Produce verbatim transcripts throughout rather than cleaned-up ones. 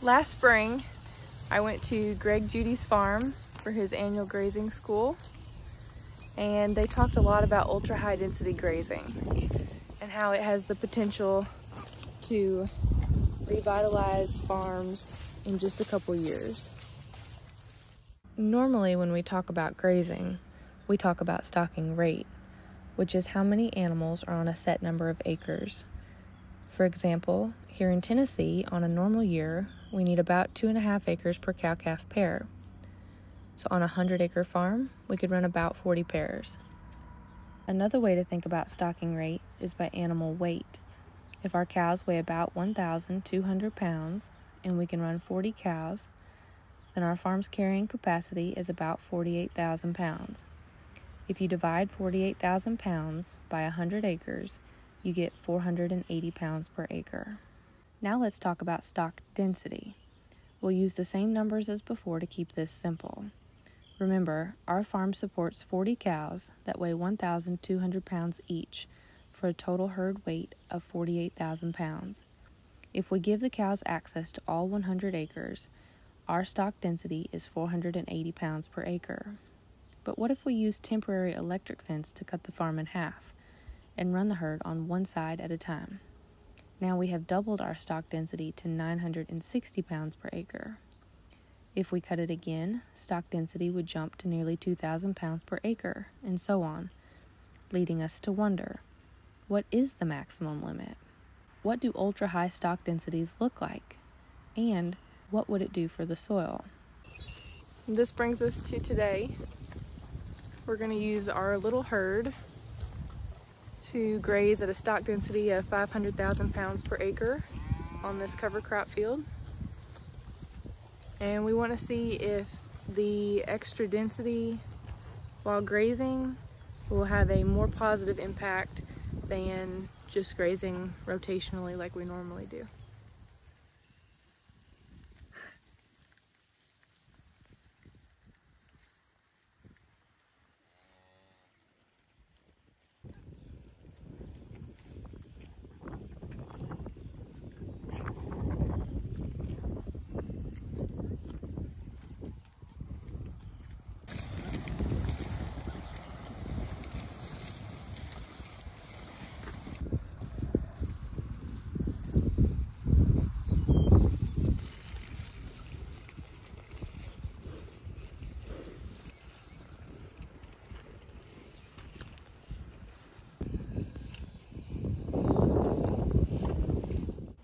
Last spring, I went to Greg Judy's farm for his annual grazing school, and they talked a lot about ultra high density grazing and how it has the potential to revitalize farms in just a couple years. Normally when we talk about grazing, we talk about stocking rate, which is how many animals are on a set number of acres. For example, here in Tennessee, on a normal year, we need about two and a half acres per cow-calf pair. So on a hundred acre farm, we could run about forty pairs. Another way to think about stocking rate is by animal weight. If our cows weigh about one thousand two hundred pounds and we can run forty cows, then our farm's carrying capacity is about forty-eight thousand pounds. If you divide forty-eight thousand pounds by one hundred acres, you get four hundred eighty pounds per acre. Now let's talk about stock density. We'll use the same numbers as before to keep this simple. Remember, our farm supports forty cows that weigh one thousand two hundred pounds each for a total herd weight of forty-eight thousand pounds. If we give the cows access to all one hundred acres, our stock density is four hundred eighty pounds per acre. But what if we use temporary electric fence to cut the farm in half and run the herd on one side at a time? Now we have doubled our stock density to nine hundred sixty pounds per acre. If we cut it again, stock density would jump to nearly two thousand pounds per acre, and so on, leading us to wonder, what is the maximum limit? What do ultra-high stock densities look like? And what would it do for the soil? This brings us to today. We're going to use our little herd to graze at a stock density of five hundred thousand pounds per acre on this cover crop field. And we want to see if the extra density while grazing will have a more positive impact than just grazing rotationally like we normally do.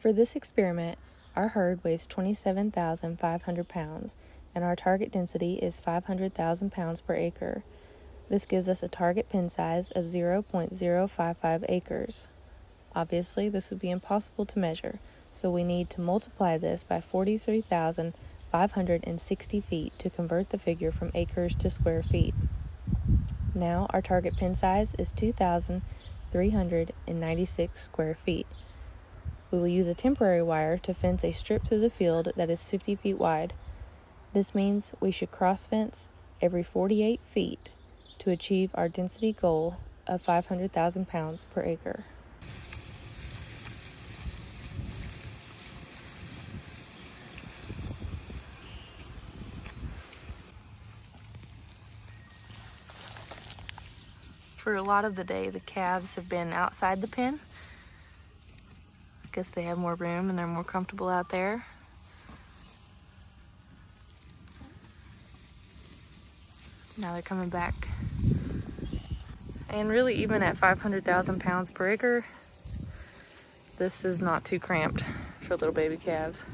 For this experiment, our herd weighs twenty-seven thousand five hundred pounds, and our target density is five hundred thousand pounds per acre. This gives us a target pen size of zero point zero five five acres. Obviously, this would be impossible to measure, so we need to multiply this by forty-three thousand five hundred sixty feet to convert the figure from acres to square feet. Now, our target pen size is two thousand three hundred ninety-six square feet. We will use a temporary wire to fence a strip through the field that is fifty feet wide. This means we should cross fence every forty-eight feet to achieve our density goal of five hundred thousand pounds per acre. For a lot of the day, the calves have been outside the pen. I guess they have more room and they're more comfortable out there. Now they're coming back. And really, even at five hundred thousand pounds per acre, this is not too cramped for little baby calves.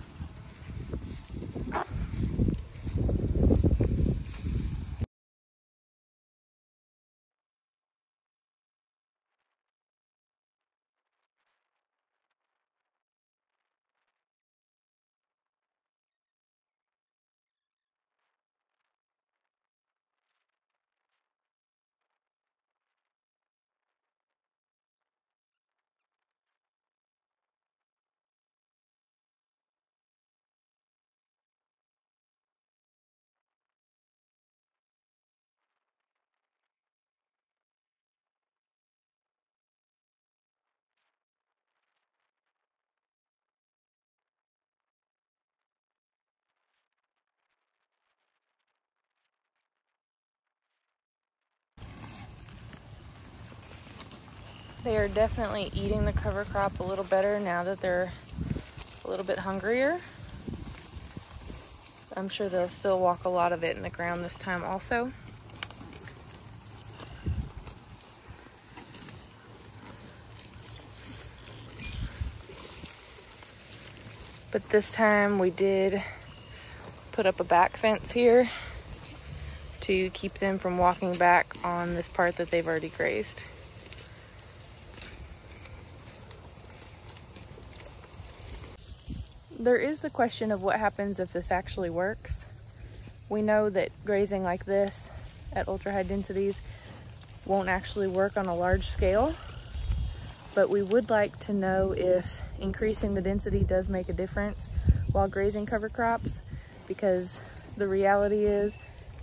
They are definitely eating the cover crop a little better now that they're a little bit hungrier. I'm sure they'll still walk a lot of it in the ground this time also. But this time we did put up a back fence here to keep them from walking back on this part that they've already grazed. There is the question of what happens if this actually works. We know that grazing like this at ultra high densities won't actually work on a large scale, but we would like to know if increasing the density does make a difference while grazing cover crops, because the reality is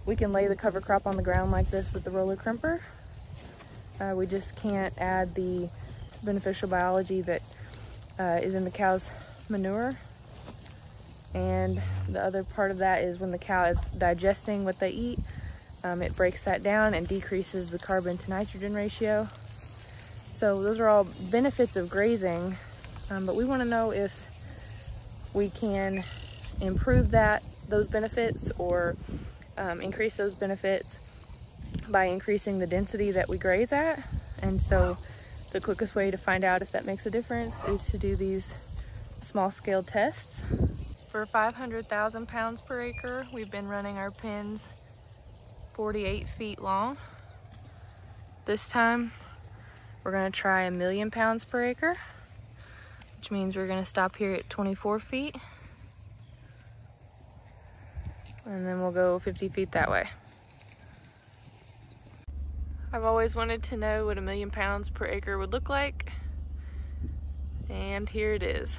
we can lay the cover crop on the ground like this with the roller crimper. Uh, we just can't add the beneficial biology that uh, is in the cow's manure. And the other part of that is when the cow is digesting what they eat, um, it breaks that down and decreases the carbon to nitrogen ratio. So those are all benefits of grazing, um, but we want to know if we can improve that those benefits or um, increase those benefits by increasing the density that we graze at. And so the quickest way to find out if that makes a difference is to do these small-scale tests. For five hundred thousand pounds per acre, we've been running our pins forty-eight feet long. This time, we're gonna try a million pounds per acre, which means we're gonna stop here at twenty-four feet. And then we'll go fifty feet that way. I've always wanted to know what a million pounds per acre would look like, and here it is.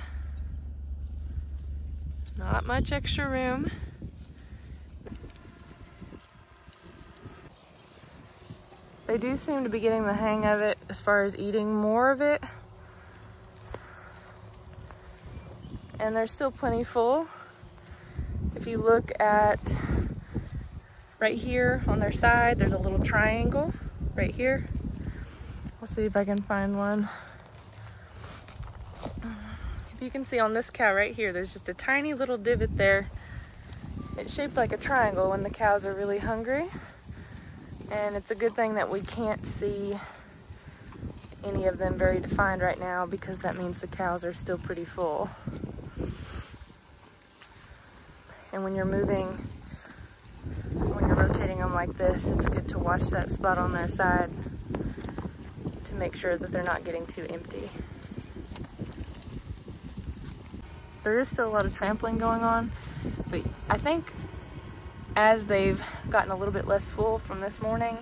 Not much extra room. They do seem to be getting the hang of it as far as eating more of it. And they're still plenty full. If you look at right here on their side, there's a little triangle right here. We'll see if I can find one. You can see on this cow right here, there's just a tiny little divot there. It's shaped like a triangle when the cows are really hungry. And it's a good thing that we can't see any of them very defined right now, because that means the cows are still pretty full. And when you're moving, when you're rotating them like this, it's good to watch that spot on their side to make sure that they're not getting too empty. There is still a lot of trampling going on, but I think as they've gotten a little bit less full from this morning,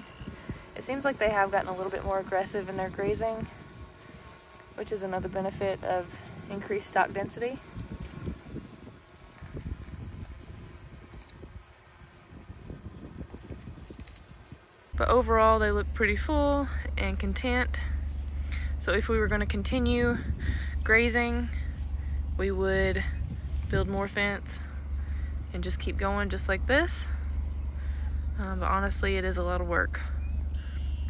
it seems like they have gotten a little bit more aggressive in their grazing, which is another benefit of increased stock density. But overall, they look pretty full and content. So if we were going to continue grazing, we would build more fence and just keep going just like this. Um, but honestly, it is a lot of work,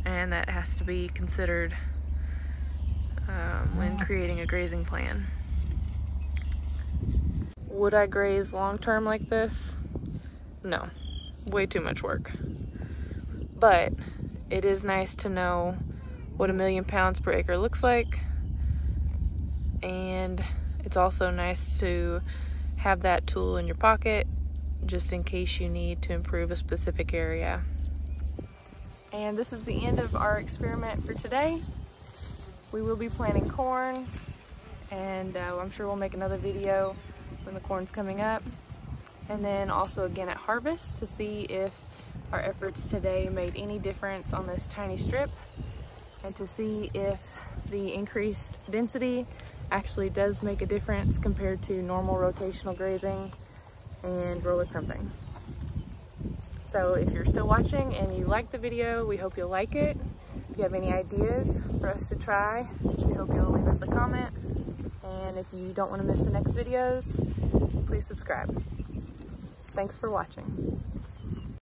and that has to be considered um, when creating a grazing plan. Would I graze long-term like this? No, way too much work. But it is nice to know what a million pounds per acre looks like, and it's also nice to have that tool in your pocket just in case you need to improve a specific area. And this is the end of our experiment for today. We will be planting corn, and uh, I'm sure we'll make another video when the corn's coming up. And then also again at harvest to see if our efforts today made any difference on this tiny strip, and to see if the increased density actually does make a difference compared to normal rotational grazing and roller crimping. So if you're still watching and you like the video, we hope you'll like it. If you have any ideas for us to try, we hope you'll leave us a comment. And if you don't want to miss the next videos, please subscribe. Thanks for watching.